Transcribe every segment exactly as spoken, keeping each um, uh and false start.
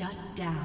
Shut down.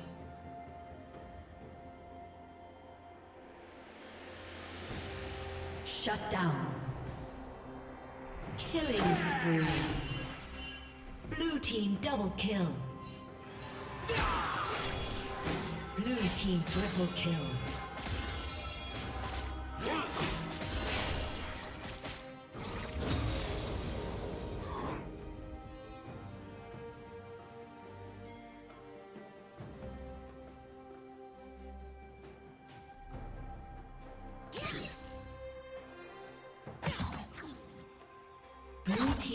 Shut down. Killing spree. Blue team double kill. Blue team triple kill.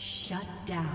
Shut down.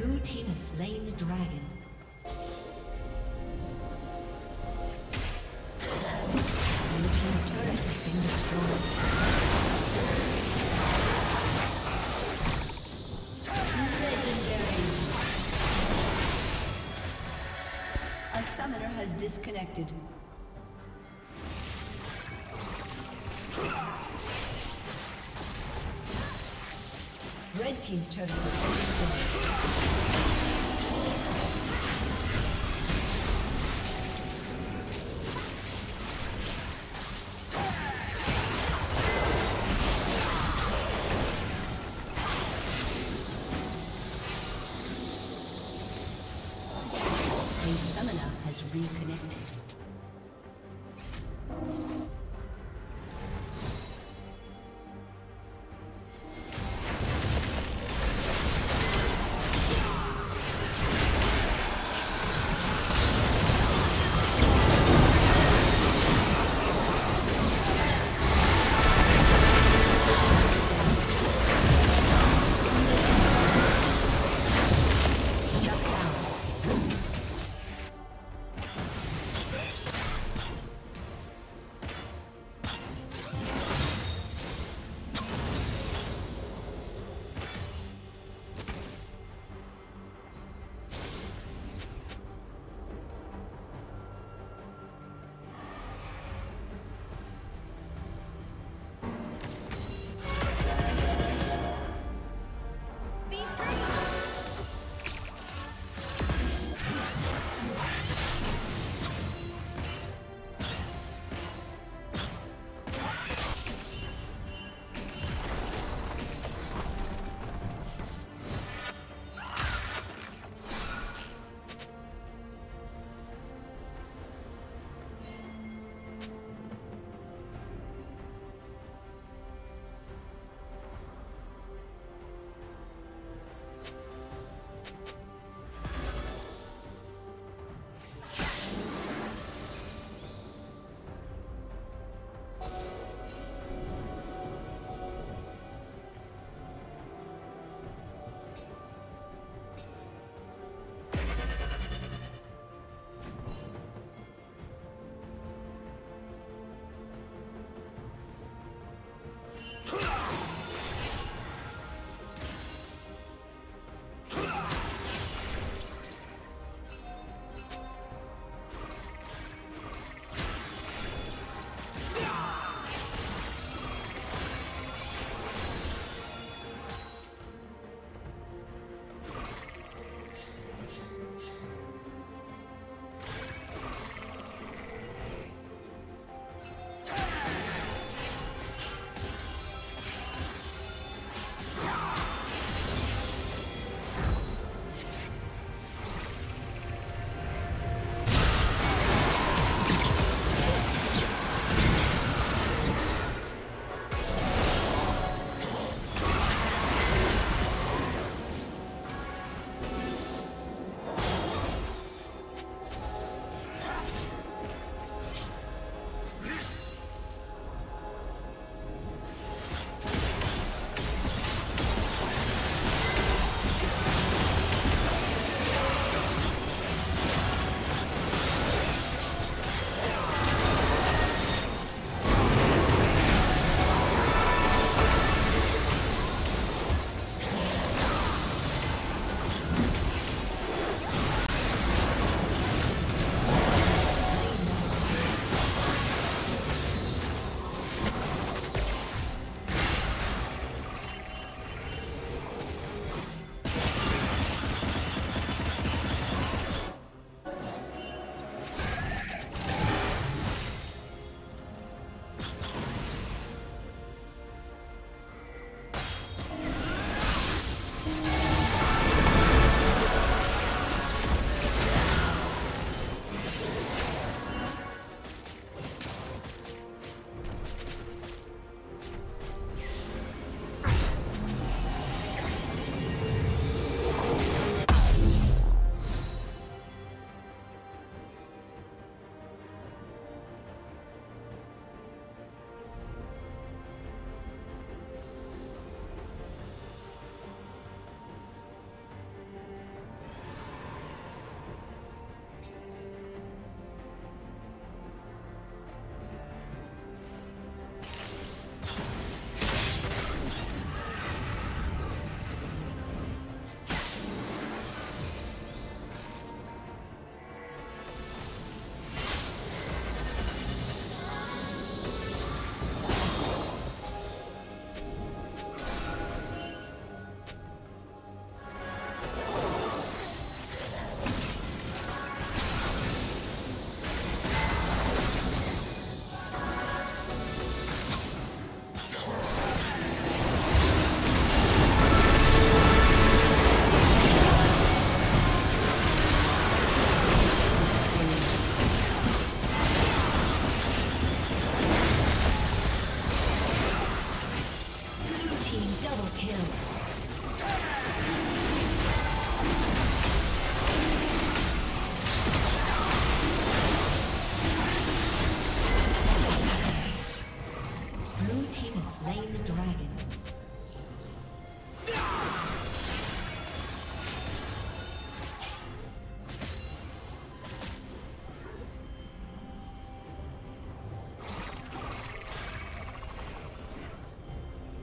Blue team has slain the dragon. Blue team's turret has been destroyed. Legendary. A summoner has disconnected. Red team's turret has been destroyed.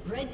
Red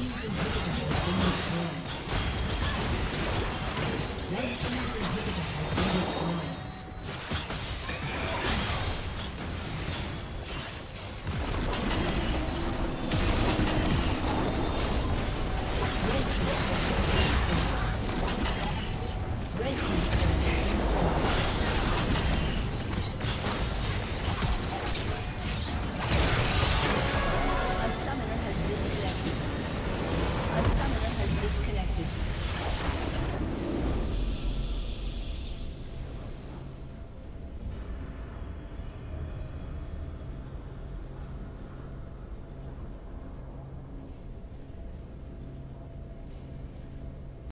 Jesus is the